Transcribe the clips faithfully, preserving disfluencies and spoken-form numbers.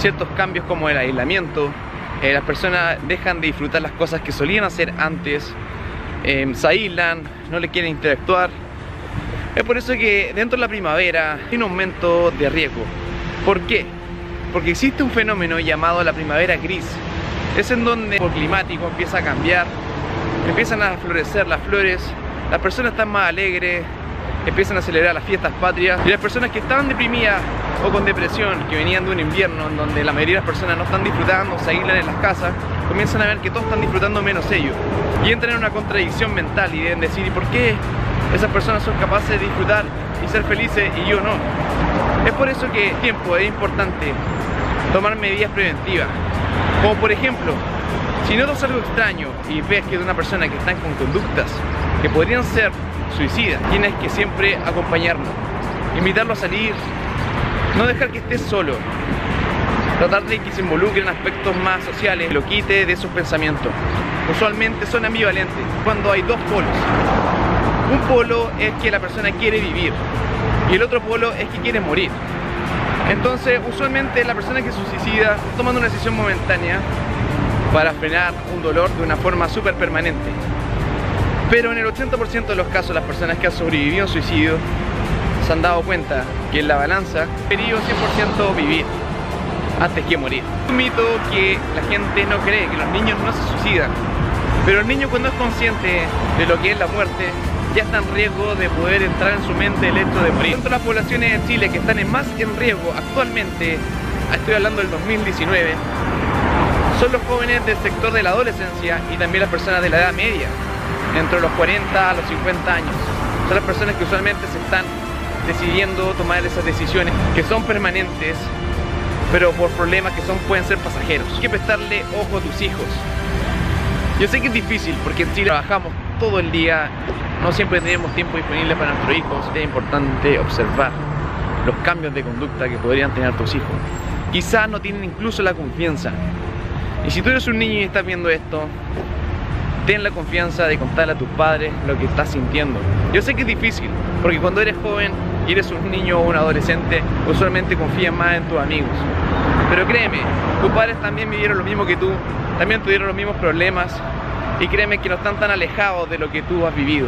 ciertos cambios como el aislamiento, eh, las personas dejan de disfrutar las cosas que solían hacer antes, eh, se aíslan, no le quieren interactuar. Es por eso que dentro de la primavera hay un aumento de riesgo. ¿Por qué? Porque existe un fenómeno llamado la primavera gris. Es en donde el climático empieza a cambiar, empiezan a florecer las flores, las personas están más alegres, empiezan a celebrar las fiestas patrias, y las personas que estaban deprimidas o con depresión, que venían de un invierno en donde la mayoría de las personas no están disfrutando, se aíslan en las casas, comienzan a ver que todos están disfrutando menos ellos, y entran en una contradicción mental y deben decir: ¿y por qué esas personas son capaces de disfrutar y ser felices y yo no? Es por eso que el tiempo es importante tomar medidas preventivas, como por ejemplo, si notas algo extraño y ves que es una persona que está con conductas que podrían ser suicidas, tienes que siempre acompañarlo, invitarlo a salir, no dejar que esté solo, tratar de que se involucre en aspectos más sociales, lo quite de sus pensamientos. Usualmente son ambivalentes, cuando hay dos polos. Un polo es que la persona quiere vivir y el otro polo es que quiere morir. Entonces, usualmente la persona que se suicida está tomando una decisión momentánea para frenar un dolor de una forma súper permanente. Pero en el ochenta por ciento de los casos, las personas que han sobrevivido a un suicidio se han dado cuenta que en la balanza prefirió cien por ciento vivir antes que morir. Es un mito que la gente no cree, que los niños no se suicidan. Pero el niño, cuando es consciente de lo que es la muerte, ya está en riesgo de poder entrar en su mente el hecho de morir. Tanto las poblaciones en Chile que están en más en riesgo actualmente, estoy hablando del dos mil diecinueve, son los jóvenes del sector de la adolescencia y también las personas de la edad media, entre los cuarenta a los cincuenta años. Son las personas que usualmente se están decidiendo tomar esas decisiones que son permanentes, pero por problemas que son, pueden ser pasajeros. Hay que prestarle ojo a tus hijos. Yo sé que es difícil porque en Chile trabajamos todo el día, no siempre tenemos tiempo disponible para nuestros hijos. Es importante observar los cambios de conducta que podrían tener tus hijos. Quizás no tienen incluso la confianza. Y si tú eres un niño y estás viendo esto, ten la confianza de contarle a tus padres lo que estás sintiendo. Yo sé que es difícil, porque cuando eres joven y eres un niño o un adolescente, usualmente confías más en tus amigos. Pero créeme, tus padres también vivieron lo mismo que tú, también tuvieron los mismos problemas, y créeme que no están tan alejados de lo que tú has vivido.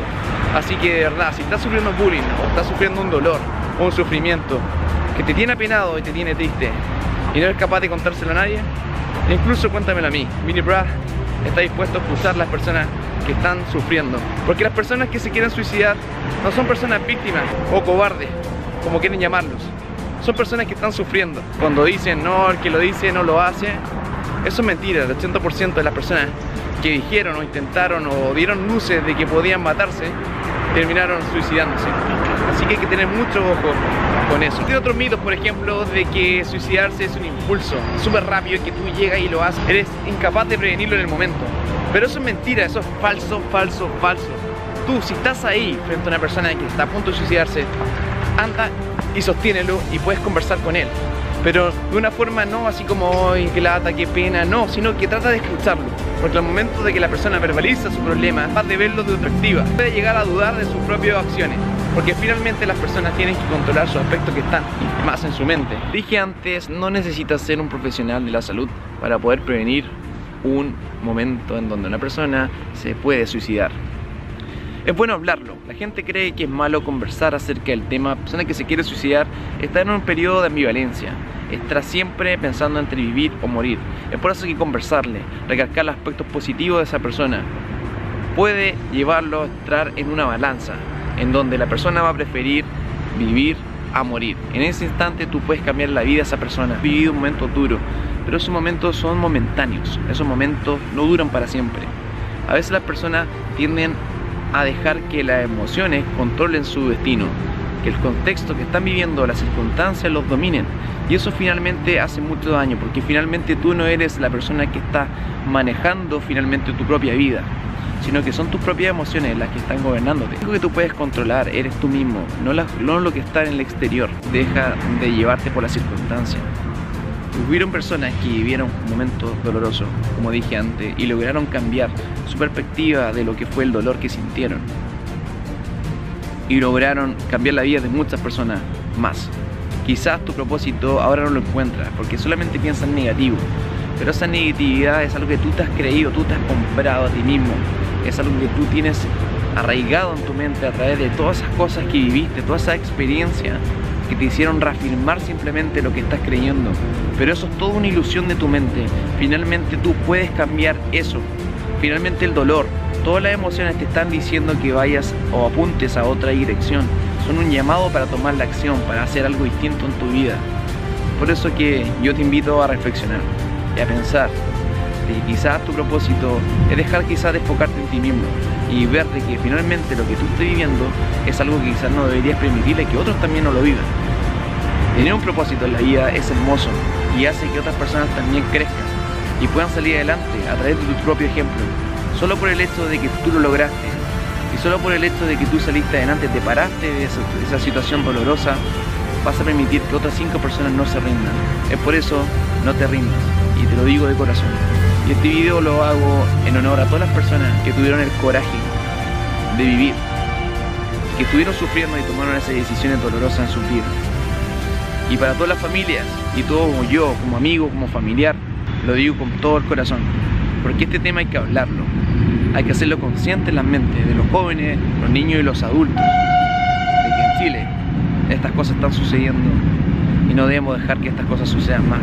Así que de verdad, si estás sufriendo bullying o estás sufriendo un dolor o un sufrimiento que te tiene apenado y te tiene triste y no eres capaz de contárselo a nadie, incluso cuéntamelo a mí. Bini Brah está dispuesto a escuchar a las personas que están sufriendo, porque las personas que se quieren suicidar no son personas víctimas o cobardes, como quieren llamarlos. Son personas que están sufriendo. Cuando dicen, no, el que lo dice no lo hace, eso es mentira. El ochenta por ciento de las personas que dijeron o intentaron o dieron luces de que podían matarse, terminaron suicidándose. Así que hay que tener mucho ojo con eso. Hay otros mitos, por ejemplo, de que suicidarse es un impulso súper rápido que tú llegas y lo haces, eres incapaz de prevenirlo en el momento. Pero eso es mentira, eso es falso, falso, falso. Tú, si estás ahí frente a una persona que está a punto de suicidarse, anda y sostiénelo y puedes conversar con él. Pero de una forma no así como, hoy, qué lata, qué pena, no, sino que trata de escucharlo. Porque al momento de que la persona verbaliza su problema, vas de verlo de otra perspectiva, puede llegar a dudar de sus propias acciones. Porque finalmente las personas tienen que controlar sus aspectos que están más en su mente. Dije antes, no necesitas ser un profesional de la salud para poder prevenir un momento en donde una persona se puede suicidar. Es bueno hablarlo. La gente cree que es malo conversar acerca del tema. La persona que se quiere suicidar está en un periodo de ambivalencia, está siempre pensando entre vivir o morir. Es por eso que conversarle, recalcar los aspectos positivos de esa persona, puede llevarlo a entrar en una balanza en donde la persona va a preferir vivir a morir. En ese instante tú puedes cambiar la vida de esa persona. Has vivido un momento duro, pero esos momentos son momentáneos. Esos momentos no duran para siempre. A veces las personas tienden a dejar que las emociones controlen su destino, que el contexto que están viviendo, las circunstancias los dominen, y eso finalmente hace mucho daño, porque finalmente tú no eres la persona que está manejando finalmente tu propia vida, sino que son tus propias emociones las que están gobernándote. Lo que tú puedes controlar eres tú mismo, no, la, no lo que está en el exterior. Deja de llevarte por las circunstancias. Hubieron personas que vivieron momentos dolorosos, como dije antes, y lograron cambiar su perspectiva de lo que fue el dolor que sintieron. Y lograron cambiar la vida de muchas personas más. quizás tu propósito ahora no lo encuentras porque solamente piensas negativo, pero esa negatividad es algo que tú te has creído, tú te has comprado a ti mismo, es algo que tú tienes arraigado en tu mente a través de todas esas cosas que viviste, toda esa experiencia que te hicieron reafirmar simplemente lo que estás creyendo, pero eso es toda una ilusión de tu mente. Finalmente tú puedes cambiar eso. Finalmente el dolor, todas las emociones te están diciendo que vayas o apuntes a otra dirección, son un llamado para tomar la acción, para hacer algo distinto en tu vida. Por eso que yo te invito a reflexionar y a pensar de que quizás tu propósito es dejar quizás de enfocarte en ti mismo y ver de que finalmente lo que tú estás viviendo es algo que quizás no deberías permitirle que otros también no lo vivan. Tener un propósito en la vida es hermoso y hace que otras personas también crezcan y puedan salir adelante a través de tu propio ejemplo, solo por el hecho de que tú lo lograste y solo por el hecho de que tú saliste adelante, te paraste de esa, de esa situación dolorosa, vas a permitir que otras cinco personas no se rindan. Es por eso, no te rindas, y te lo digo de corazón. Y este video lo hago en honor a todas las personas que tuvieron el coraje de vivir, que estuvieron sufriendo y tomaron esas decisiones dolorosas en su vida. Y para todas las familias, y todo como yo, como amigo, como familiar, lo digo con todo el corazón, porque este tema hay que hablarlo, hay que hacerlo consciente en las mentes de los jóvenes, los niños y los adultos, de que en Chile estas cosas están sucediendo y no debemos dejar que estas cosas sucedan más.